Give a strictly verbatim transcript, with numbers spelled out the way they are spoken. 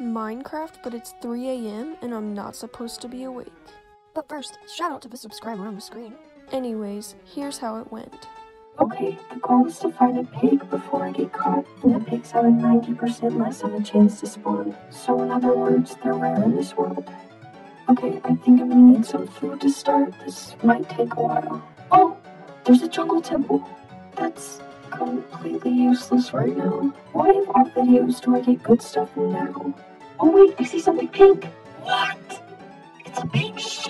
Minecraft, but it's three A M and I'm not supposed to be awake. But first, shout out to the subscriber on the screen. Anyways, here's how it went. Okay, the goal is to find a pig before I get caught, and the pigs have a ninety percent less of a chance to spawn. So in other words, they're rare in this world. Okay, I think I'm gonna need some food to start. This might take a while. Oh, there's a jungle temple. That's completely useless right now. Why in all videos do I get good stuff now? Oh wait, I see something pink. What? It's a pink shit.